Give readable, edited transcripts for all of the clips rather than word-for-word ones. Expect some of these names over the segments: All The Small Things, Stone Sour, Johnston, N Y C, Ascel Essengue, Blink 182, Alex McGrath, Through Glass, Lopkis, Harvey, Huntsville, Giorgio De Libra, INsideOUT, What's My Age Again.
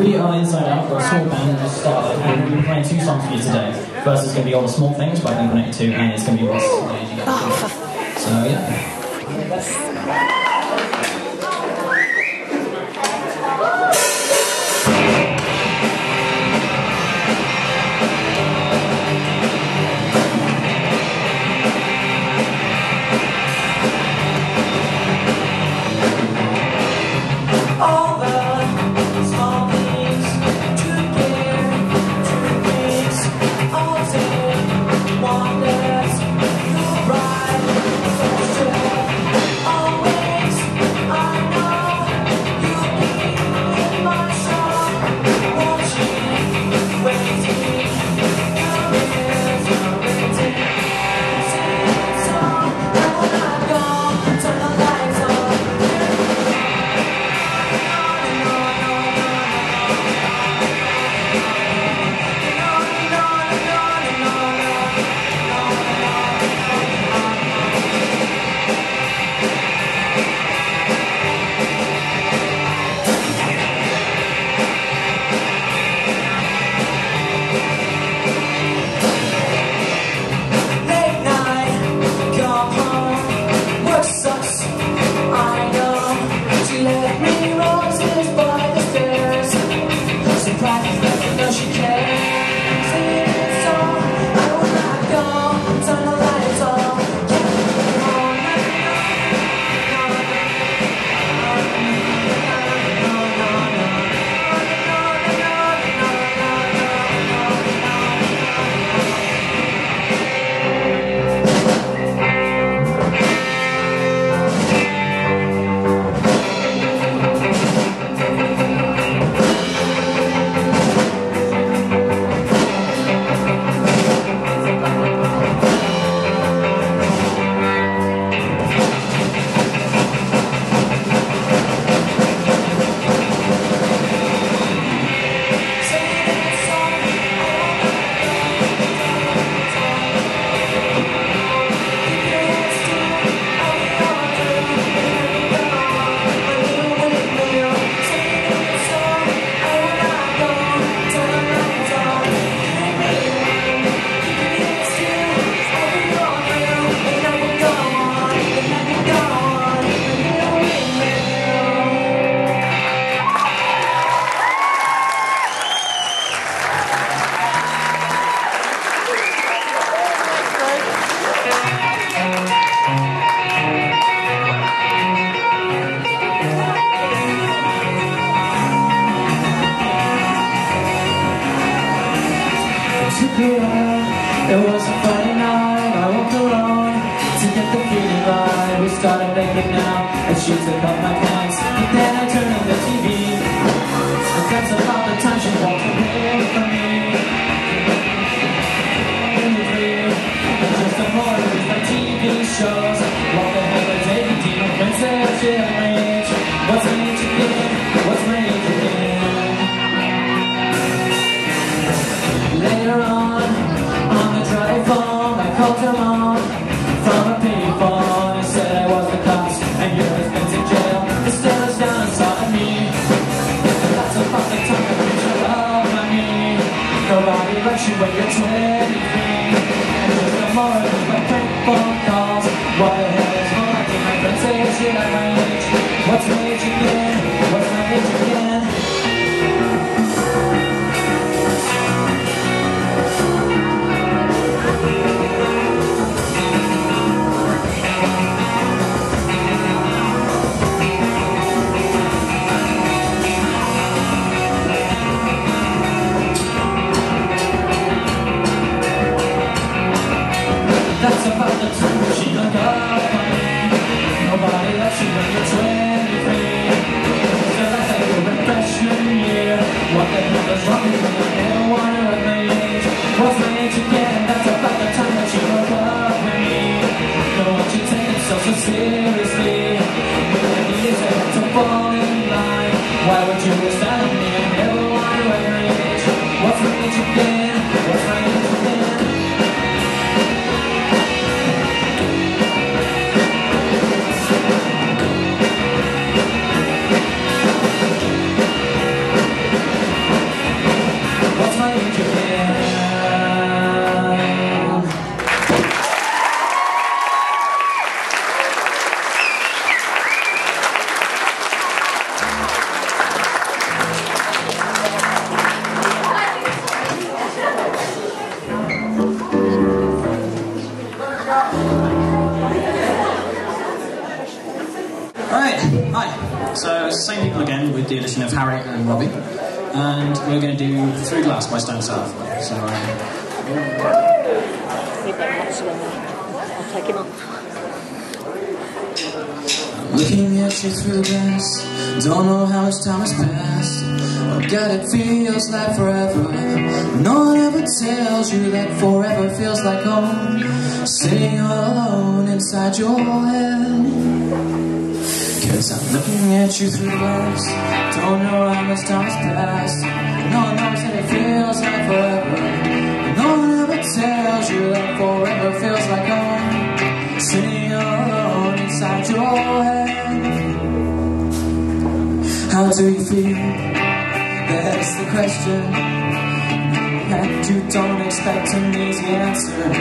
We are Inside Out, we're a soul band and we're going to be playing two songs for you today. First is going to be All the Small Things by Blink 182, and it's going to be Ross. So yeah. It was a Friday night, I walked alone to get the feeling right. We started making out, and she took off my pants, but then I turned on the TV. And that's about the time she walked away from me. In the dream, and just the horrors like TV shows. Walk the hell of DVD, no princess, yeah, rage. What's an angel again? What's rage again? Later on the drive home, I called her mom from a payphone phone. I said I was the cops, and your husband's in jail. The stairs down inside me. That's a fucking time to reach her love, I mean. Nobody likes you when you're 23. And there's no more than my payphone calls. Why the hell is more like my friends say shit I rage? What's rage again? What's my age again? with the addition of Harry and Robbie. And we're going to do Through Glass by Stone Sour. So, I'll take him off. Looking at you through the glass, don't know how much time has passed. Oh God, it feels like forever. No one ever tells you that forever feels like home, sitting all alone inside your head. Cause I'm looking at you through glass, don't know how much time has passed. No one knows that it feels like forever, but no one ever tells you that forever feels like home, sitting alone inside your head. How do you feel? That's the question, and you don't expect an easy answer.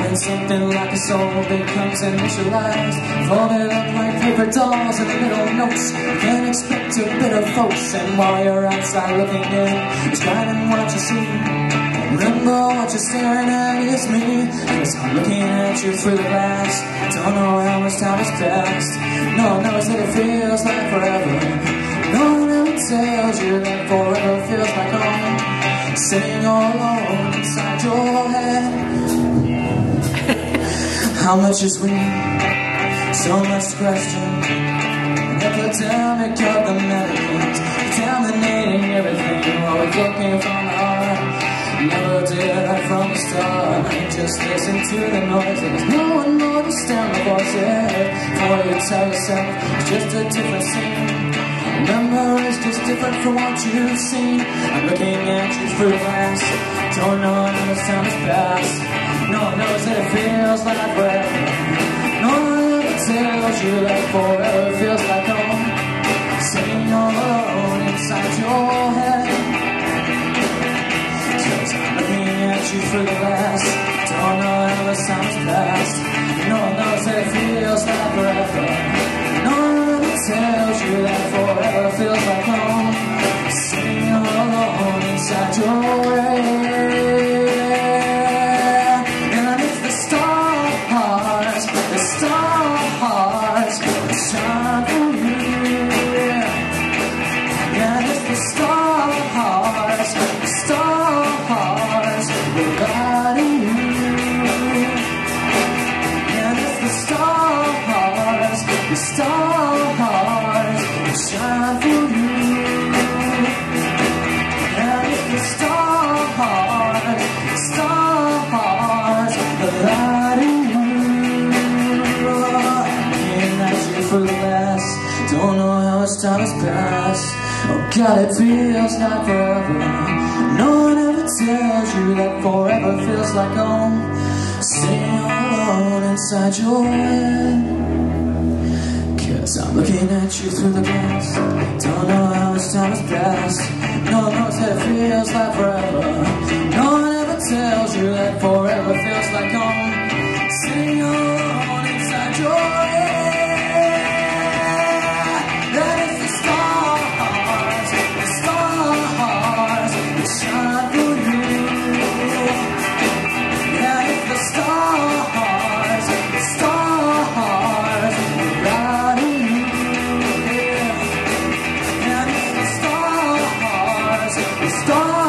When something like a soul becomes initialized, folded up like paper dolls in the middle notes, you can't expect a bit of folks. And while you're outside looking in, describing what you see, remember what you're staring at is me. Cause I'm looking at you through the glass, don't know how much time has passed. No one knows that it feels like forever, no one ever tells you that forever feels like home, sitting all alone inside your head. How much is we? So much question. And every time it got the medicals, contaminating everything, always looking from the heart. Never did that from the start. I just listen to the noises. No one will understand the voices. For you tell yourself, it's just a different scene. Remember, it's just different from what you've seen. I'm looking at you through glass, don't know how much time has passed. No one knows that it feels like forever. No one ever tells you that forever feels like home, sitting all alone inside your head. Cause I'm looking at you through the glass, don't know how much time has passed. No one knows that it feels like forever. Tells you that forever feels like home, sitting all alone inside your head. And it's the stars, the stars, the shine for you. And it's the stars, the stars, we're guiding you. And it's the stars, the stars. Shine for you. And it's the stars, stars, the light in you. Looking at you through the glass, don't know how much time has passed. Oh God, it feels like forever. No one ever tells you that forever feels like home, sitting alone inside your head. Cause I'm looking at you through the glass, don't know how much time has passed. No one knows that it feels like forever. No one ever tells you that forever feels like home, sitting alone inside your head. That is the stars, the stars, the shine for you. That is the stars, the stars. Stop!